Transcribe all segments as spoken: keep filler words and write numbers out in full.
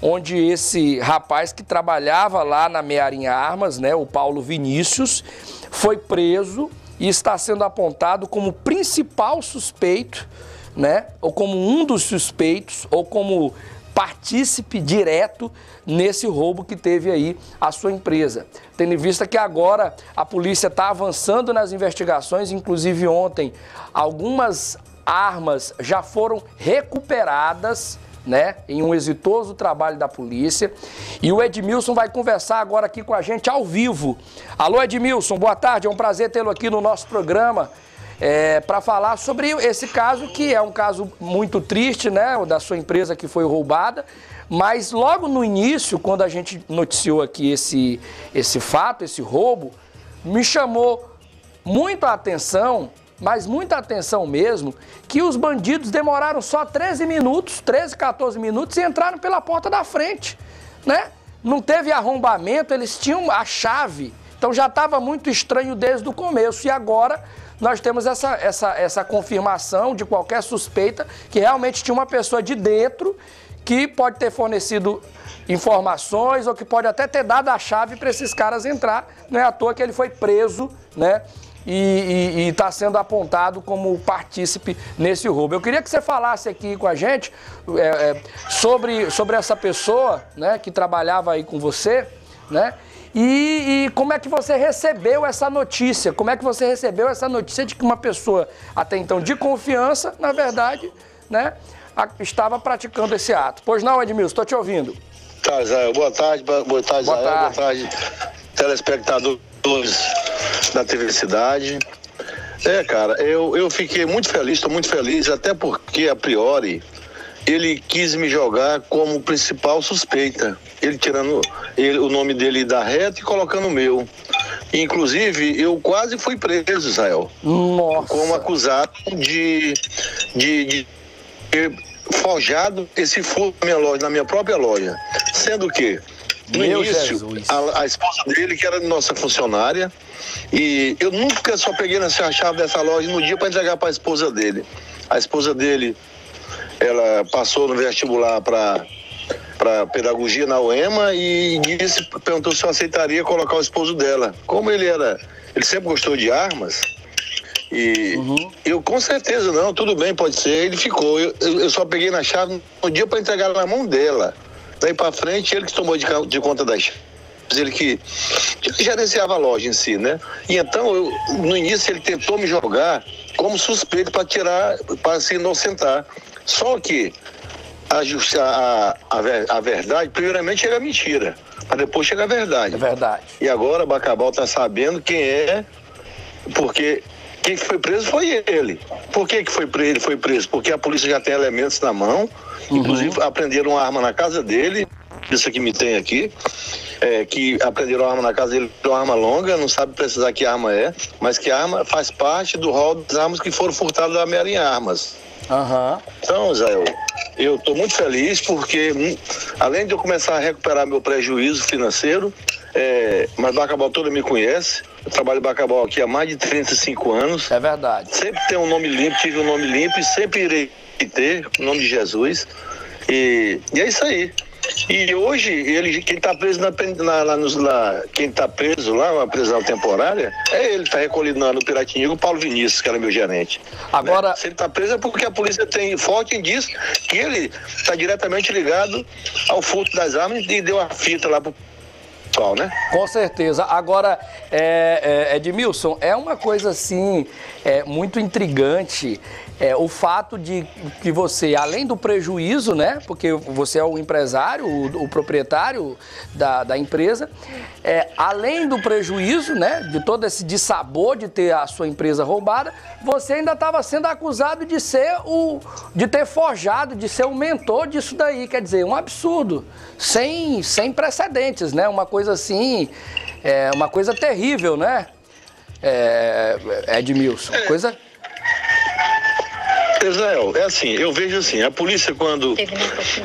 onde esse rapaz que trabalhava lá na Mearim Armas, né, o Paulo Vinícius, foi preso e está sendo apontado como principal suspeito, né, ou como um dos suspeitos, ou como partícipe direto nesse roubo que teve aí a sua empresa. Tendo em vista que agora a polícia está avançando nas investigações, inclusive ontem algumas armas já foram recuperadas, né, em um exitoso trabalho da polícia. E o Edmilson vai conversar agora aqui com a gente ao vivo. Alô, Edmilson, boa tarde, é um prazer tê-lo aqui no nosso programa, é, para falar sobre esse caso, que é um caso muito triste, né, da sua empresa que foi roubada. Mas logo no início, quando a gente noticiou aqui esse, esse fato, esse roubo, me chamou muito a atenção, mas muita atenção mesmo, que os bandidos demoraram só treze minutos, treze, quatorze minutos, e entraram pela porta da frente, né? Não teve arrombamento, eles tinham a chave, então já estava muito estranho desde o começo. E agora nós temos essa, essa, essa confirmação de qualquer suspeita, que realmente tinha uma pessoa de dentro que pode ter fornecido informações ou que pode até ter dado a chave para esses caras entrar. Não é à toa que ele foi preso, né? E está sendo apontado como partícipe nesse roubo. Eu queria que você falasse aqui com a gente é, é, sobre, sobre essa pessoa, né, que trabalhava aí com você, né? E, e como é que você recebeu essa notícia? Como é que você recebeu essa notícia de que uma pessoa até então de confiança, na verdade, né, a, estava praticando esse ato? Pois não, Edmilson, estou te ouvindo. Tá, Israel. Boa tarde, boa tarde, Israel. Boa tarde, boa tarde, telespectador da T V Cidade. É, cara, eu, eu fiquei muito feliz, estou muito feliz, até porque a priori ele quis me jogar como principal suspeita, ele tirando ele, o nome dele da reta e colocando o meu. Inclusive, eu quase fui preso, Israel. Nossa. Como acusado de, de, de ter forjado esse furto na minha loja, na minha própria loja, sendo que no Meu início, a, a esposa dele, que era nossa funcionária, e eu nunca só peguei nessa chave dessa loja no dia para entregar para a esposa dele. A esposa dele, ela passou no vestibular para para pedagogia na U E M A e disse, perguntou se eu aceitaria colocar o esposo dela. Como ele era, ele sempre gostou de armas, e uhum. eu com certeza não, tudo bem, pode ser. Ele ficou, eu, eu só peguei na chave no dia para entregar na mão dela. Daí pra frente, ele que tomou de, de conta das chaves, ele que gerenciava a loja em si, né? E então, eu, no início, ele tentou me jogar como suspeito para tirar, para se inocentar. Só que a, a, a, a verdade, primeiramente, chega a mentira, mas depois chega a verdade. É verdade. E agora, Bacabal tá sabendo quem é, porque quem foi preso foi ele. Por que que foi preso? Ele foi preso porque a polícia já tem elementos na mão. Uhum. Inclusive, aprenderam uma arma na casa dele, isso que me tem aqui, é, que aprenderam uma arma na casa dele, uma arma longa, não sabe precisar que arma é, mas que arma faz parte do rol das armas que foram furtadas da Mearim Armas. Uhum. Então, Israel, eu estou muito feliz porque, além de eu começar a recuperar meu prejuízo financeiro, é, mas Bacabal toda me conhece, eu trabalho em Bacabal aqui há mais de trinta e cinco anos. É verdade. Sempre tem um nome limpo, tive um nome limpo e sempre irei ter, em nome de Jesus. E, e é isso aí. E hoje, ele, quem está preso na, na, na, na, quem tá preso lá, uma prisão temporária, é ele, está recolhido na, no Piratinigo, o Paulo Vinícius, que era meu gerente. Agora, né? Se ele está preso é porque a polícia tem forte indício que ele está diretamente ligado ao furto das armas e deu a fita lá pro pessoal, né? Com certeza. Agora, é, é, Edmilson, é uma coisa assim, é, muito intrigante. É, o fato de que você, além do prejuízo, né, porque você é o empresário, o, o proprietário da, da empresa, é, além do prejuízo, né, de todo esse dissabor de ter a sua empresa roubada, você ainda estava sendo acusado de ser o, de ter forjado, de ser o mentor disso daí. Quer dizer, um absurdo, sem, sem precedentes, né, uma coisa assim, é, uma coisa terrível, né, é, Edmilson, coisa... Israel, é assim, eu vejo assim, a polícia quando,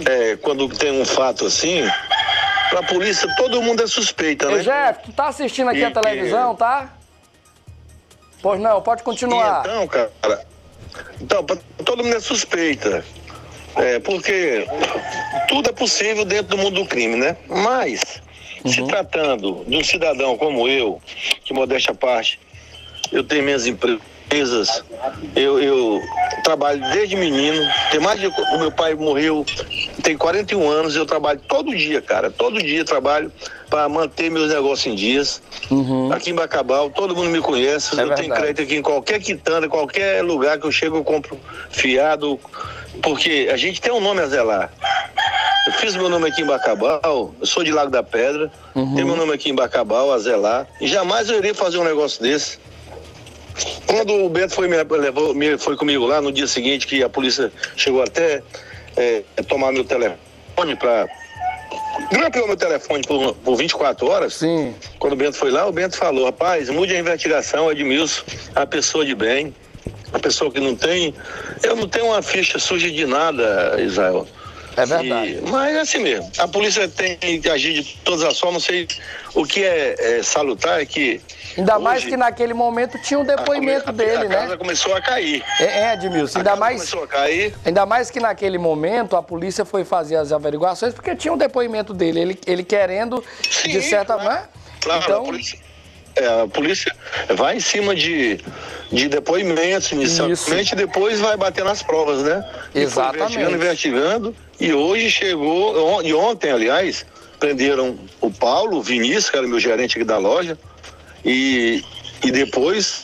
é, quando tem um fato assim, pra polícia todo mundo é suspeita, né? Ei, Jeff, tu tá assistindo aqui e, a televisão, tá? Pois não, pode continuar. Então, cara, então, pra, todo mundo é suspeita. É, porque tudo é possível dentro do mundo do crime, né? Mas, uhum. se tratando de um cidadão como eu, que modéstia à parte, eu tenho minhas empresas, eu, eu trabalho desde menino, tem mais de, o meu pai morreu, tem quarenta e um anos, eu trabalho todo dia, cara, todo dia trabalho para manter meus negócios em dias. Uhum. Aqui em Bacabal, todo mundo me conhece, é eu verdade. Tenho crédito aqui em qualquer quitanda, qualquer lugar que eu chego eu compro fiado, porque a gente tem um nome a zelar. Eu fiz meu nome aqui em Bacabal, eu sou de Lago da Pedra, uhum. tenho meu nome aqui em Bacabal a zelar, e jamais eu iria fazer um negócio desse. Quando o Beto foi, me levou, me, foi comigo lá no dia seguinte, que a polícia chegou até é, tomar meu telefone para... Grampeou meu telefone por, por vinte e quatro horas. Sim. Quando o Beto foi lá, o Beto falou: rapaz, mude a investigação, Edmilson, a pessoa de bem, a pessoa que não tem... Eu não tenho uma ficha suja de nada, Israel. É verdade. E, mas é assim mesmo. A polícia tem que agir de todas as formas. Não sei o que é, é salutar é que... Ainda hoje, mais que naquele momento tinha um depoimento a, a, dele, a né? A casa começou a cair. É, é Edmilson. Ainda mais, começou a cair. Ainda mais que naquele momento a polícia foi fazer as averiguações porque tinha um depoimento dele. Ele, ele querendo, sim, de certa forma... Claro, então... a, polícia, é, a polícia vai em cima de, de depoimentos inicialmente e depois vai bater nas provas, né? Exatamente. Investigando, investigando. E hoje chegou... E ontem, aliás, prenderam o Paulo Vinícius, que era meu gerente aqui da loja, E, e depois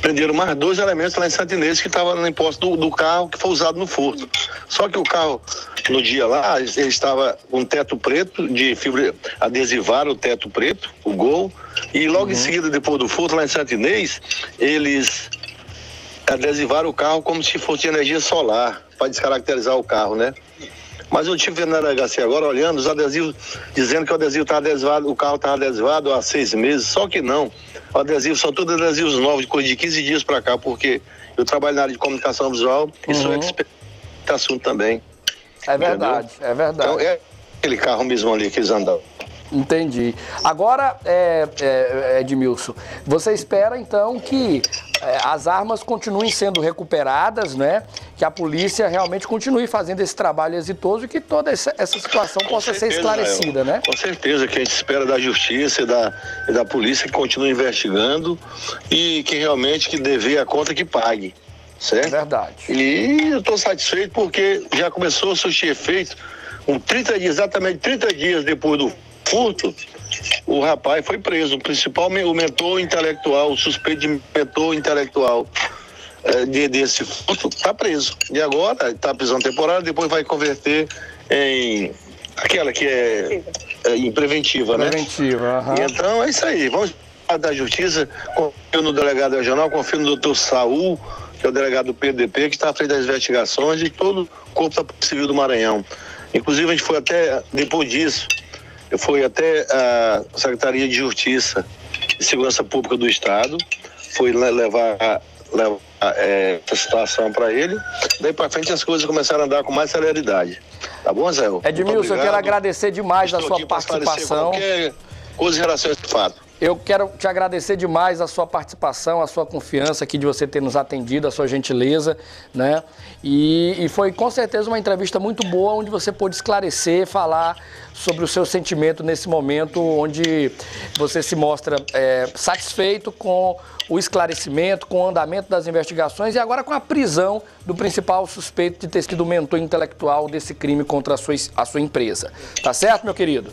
prenderam mais dois elementos lá em Santa Inês que estavam na posse do, do carro que foi usado no furto. Só que o carro, no dia lá, ele estava com um teto preto, de fibra adesivada, o teto preto, o Gol. E logo uhum. em seguida, depois do furto, lá em Santa Inês, eles adesivaram o carro como se fosse de energia solar, para descaracterizar o carro, né? Mas eu estive vendo na D H C agora, olhando os adesivos, dizendo que o adesivo estava adesivado, o carro estava adesivado há seis meses, só que não. O adesivo são todos adesivos novos, de coisa de quinze dias para cá, porque eu trabalho na área de comunicação visual e uhum. sou expert nesse assunto também. É verdade, entendeu? É verdade. Então é aquele carro mesmo ali que eles andavam. Entendi. Agora, é, é, Edmilson, você espera então que é, as armas continuem sendo recuperadas, né? Que a polícia realmente continue fazendo esse trabalho exitoso e que toda essa, essa situação com possa certeza, ser esclarecida, né? Com certeza, que a gente espera da justiça e da, e da polícia que continue investigando e que realmente que dever a conta que pague, certo? É verdade. E eu estou satisfeito porque já começou a surtir efeito com trinta dias, exatamente trinta dias depois do furto, o rapaz foi preso, o principal, o mentor intelectual, o suspeito de mentor intelectual é, de, desse furto, está preso. E agora está prisão temporária, depois vai converter em aquela que é, é em preventiva, né? Preventiva, aham. E então é isso aí, vamos falar da justiça, confio no delegado regional, confio no doutor Saul, que é o delegado do P D P, que está à frente das investigações e todo o corpo da Polícia Civil do Maranhão. Inclusive a gente foi até, depois disso, eu fui até a Secretaria de Justiça e Segurança Pública do Estado, fui levar, levar é, essa situação para ele. Daí para frente as coisas começaram a andar com mais celeridade. Tá bom, Zé? Edmilson, eu quero agradecer demais a sua participação. Qualquer coisa em relação a esse fato. Eu quero te agradecer demais a sua participação, a sua confiança aqui de você ter nos atendido, a sua gentileza, né? E, e foi com certeza uma entrevista muito boa, onde você pôde esclarecer, falar sobre o seu sentimento nesse momento, onde você se mostra é, satisfeito com o esclarecimento, com o andamento das investigações e agora com a prisão do principal suspeito de ter sido mentor intelectual desse crime contra a sua, a sua empresa. Tá certo, meu querido?